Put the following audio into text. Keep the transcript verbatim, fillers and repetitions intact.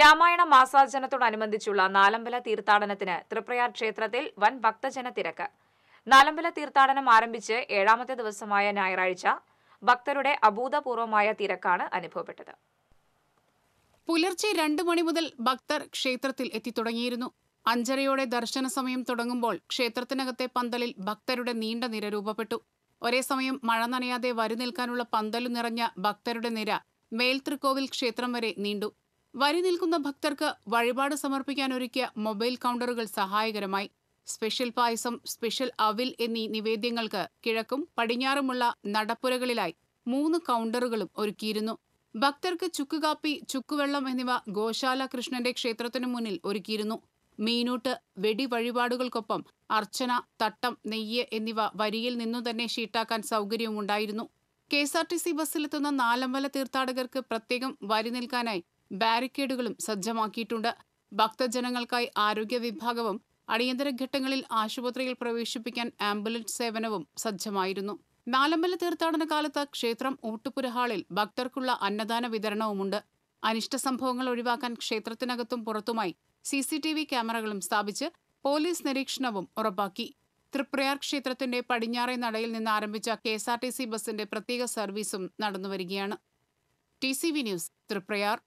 രാമായണ മാസാചരണത്തോടനുബന്ധിച്ചുള്ള നാലമ്പല തീർത്ഥാടനത്തിന് തൃപ്രയാർ ക്ഷേത്രത്തിൽ വൻ ഭക്തജന തിരക്ക്. നാലമ്പല തീർത്ഥാടനം ആരംഭിച്ച് ഏഴാമത്തെ ദിവസമായ ഞായറാഴ്ച ഭക്തരുടെ അഭൂതപൂർവമായ തിരക്കാണ് അനുഭവപ്പെട്ടത്. പുലർച്ചെ രണ്ടു മണി മുതൽ ഭക്തർ ക്ഷേത്രത്തിൽ എത്തിത്തുടങ്ങിയിരുന്നു. അഞ്ചരയോടെ ദർശന സമയം തുടങ്ങുമ്പോൾ ക്ഷേത്രത്തിനകത്തെ പന്തലിൽ ഭക്തരുടെ നീണ്ട നിര രൂപപ്പെട്ടു. ഒരേ സമയം മഴ നനയാതെ വരി നിൽക്കാനുള്ള പന്തലു നിറഞ്ഞ ഭക്തരുടെ നിര മേൽത്രികോവിൽ ക്ഷേത്രം വരെ നീണ്ടു. വരി നിൽക്കുന്ന ഭക്തർക്ക് വഴിപാട് സമർപ്പിക്കാനൊരുക്കിയ മൊബൈൽ കൗണ്ടറുകൾ സഹായകരമായി. സ്പെഷ്യൽ പായസം, സ്പെഷ്യൽ അവിൽ എന്നീ നിവേദ്യങ്ങൾക്ക് കിഴക്കും പടിഞ്ഞാറുമുള്ള നടപ്പുരകളിലായി മൂന്ന് കൗണ്ടറുകളും ഒരുക്കിയിരുന്നു. ഭക്തർക്ക് ചുക്കുകാപ്പി, ചുക്കുവെള്ളം എന്നിവ ഗോശാല കൃഷ്ണന്റെ ക്ഷേത്രത്തിനു മുന്നിൽ ഒരുക്കിയിരുന്നു. മീനൂട്ട്, വെടി വഴിപാടുകൾക്കൊപ്പം അർച്ചന, തട്ടം, നെയ്യ് എന്നിവ വരിയിൽ നിന്നു തന്നെ ഷീട്ടാക്കാൻ സൗകര്യവുമുണ്ടായിരുന്നു. K S R T C ബസ്സിലെത്തുന്ന നാലമ്പല തീർത്ഥാടകർക്ക് പ്രത്യേകം വരി നിൽക്കാനായി ബാരിക്കേഡുകളും സജ്ജമാക്കിയിട്ടുണ്ട്. ഭക്തജനങ്ങൾക്കായി ആരോഗ്യ വിഭാഗവും അടിയന്തര ഘട്ടങ്ങളിൽ ആശുപത്രിയിൽ പ്രവേശിപ്പിക്കാൻ ആംബുലൻസ് സേവനവും സജ്ജമായിരുന്നു. നാലമ്പല തീർത്ഥാടന കാലത്ത് ക്ഷേത്രം ഊട്ടുപുര ഹാളിൽ ഭക്തർക്കുള്ള അന്നദാന വിതരണവുമുണ്ട്. അനിഷ്ട സംഭവങ്ങൾ ഒഴിവാക്കാൻ ക്ഷേത്രത്തിനകത്തും പുറത്തുമായി സി സി ടി വി ക്യാമറകളും സ്ഥാപിച്ച് പോലീസ് നിരീക്ഷണവും ഉറപ്പാക്കി. തൃപ്രയാർ ക്ഷേത്രത്തിന്റെ പടിഞ്ഞാറേ നടയിൽ നിന്ന് ആരംഭിച്ച K S R T C ബസിന്റെ പ്രത്യേക സർവീസും നടന്നുവരികയാണ്. T C V news, Triprayar.